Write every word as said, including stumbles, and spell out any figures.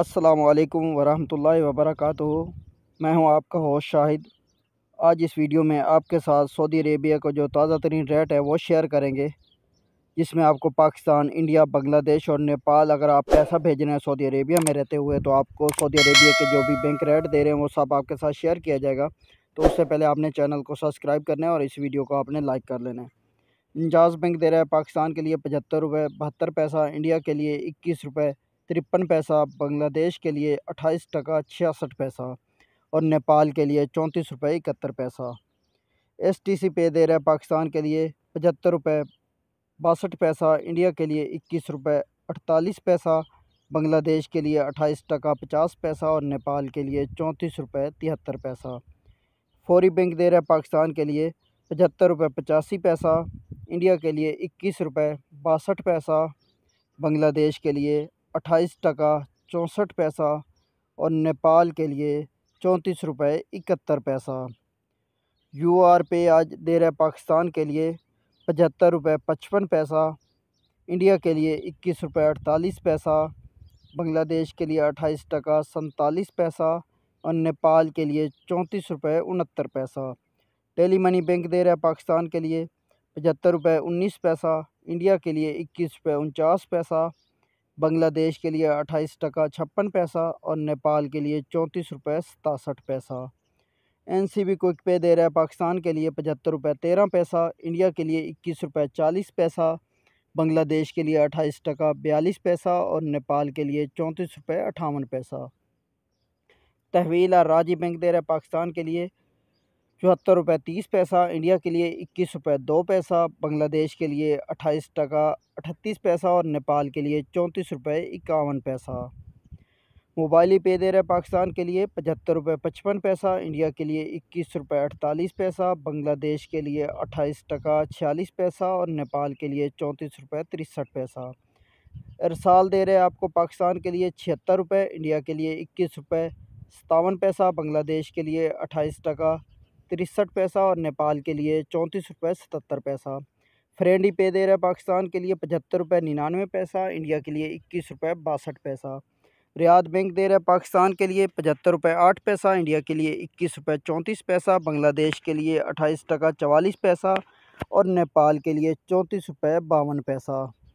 अस्सलामु अलैकुम वरहमतुल्लाहि वबरकातुहू। मैं हूं आपका होश शाहिद। आज इस वीडियो में आपके साथ सऊदी अरेबिया का जो ताज़ा तरीन रेट है वो शेयर करेंगे, जिसमें आपको पाकिस्तान, इंडिया, बांग्लादेश और नेपाल अगर आप पैसा भेजना है सऊदी अरेबिया में रहते हुए तो आपको सऊदी अरेबिया के जो भी बैंक रेट दे रहे हैं वो सब आपके साथ शेयर किया जाएगा। तो उससे पहले आपने चैनल को सब्सक्राइब करना है और इस वीडियो को आपने लाइक कर लेना है। इंजाज़ बैंक दे रहा है पाकिस्तान के लिए पचहत्तर रुपये बहत्तर पैसा, इंडिया के लिए इक्कीस रुपये तिरपन पैसा, बांग्लादेश के लिए अट्ठाईस टका छियासठ पैसा और नेपाल के लिए चौंतीस रुपये इकहत्तर पैसा। एसटीसी पे दे रहा है पाकिस्तान के लिए पचहत्तर रुपये बासठ पैसा, इंडिया के लिए इक्कीस रुपये अड़तालीस पैसा, बांग्लादेश के लिए अट्ठाईस टका पचास पैसा और नेपाल के लिए चौंतीस रुपये तिहत्तर पैसा। फौरी बैंक दे रहा है पाकिस्तान के लिए पचहत्तर रुपये पचासी पैसा, इंडिया के लिए इक्कीस रुपये बासठ पैसा, बांग्लादेश के लिए अट्ठाईस टका चौंसठ पैसा और नेपाल के लिए चौंतीस रुपये इकहत्तर पैसा। यू आर पे आज दे रहा है पाकिस्तान के लिए पचहत्तर रुपये पचपन पैसा, इंडिया के लिए इक्कीस रुपये अड़तालीस पैसा, बांग्लादेश के लिए अट्ठाईस टका सैंतालीस पैसा और नेपाल के लिए चौंतीस रुपये उनहत्तर पैसा। टेली मनी बैंक दे रहा है पाकिस्तान के लिए पचहत्तर रुपये उन्नीस पैसा, इंडिया के लिए इक्कीस रुपये उनचास पैसा, बांग्लादेश के लिए अट्ठाईस टका छप्पन पैसा और नेपाल के लिए चौंतीस रुपये सतासठ पैसा। एन सी बी क्विक पे दे रहा है पाकिस्तान के लिए पचहत्तर रुपये तेरह पैसा, इंडिया के लिए इक्कीस रुपये चालीस पैसा, बांग्लादेश के लिए अट्ठाईस टका बयालीस पैसा और नेपाल के लिए चौंतीस रुपये अट्ठावन पैसा। तहवील और राजी बैंक दे रहा है पाकिस्तान के लिए चौहत्तर रुपये तीस पैसा, इंडिया के लिए इक्कीस रुपये दो पैसा, बांग्लादेश के लिए अट्ठाईस टका अठतीस पैसा और नेपाल के लिए चौंतीस रुपये इक्यावन पैसा। मोबाइल पे दे रहा है पाकिस्तान के लिए पचहत्तर रुपये पचपन पैसा, इंडिया के लिए इक्कीस रुपये अड़तालीस पैसा, बांग्लादेश के लिए अट्ठाईस टका छियालीस पैसा और नेपाल के लिए चौंतीस रुपये तिरसठ पैसा। अरसाल दे रहे हैं आपको पाकिस्तान के लिए छिहत्तर रुपये, इंडिया के लिए इक्कीस रुपये सतावन पैसा, बांग्लादेश के लिए अट्ठाईस टका तिरसठ पैसा और नेपाल के लिए चौंतीस रुपये सतहत्तर पैसा। फ्रेंडी पे दे रहा है पाकिस्तान के लिए पचहत्तर रुपये निन्यानवे पैसा, इंडिया के लिए इक्कीस रुपये बासठ पैसा। रियाद बैंक दे रहा है पाकिस्तान के लिए पचहत्तर रुपये आठ पैसा, इंडिया के लिए इक्कीस रुपये चौंतीस पैसा, बांग्लादेश के लिए अट्ठाईस टका चवालीस पैसा और नेपाल के लिए चौंतीस रुपये बावन पैसा।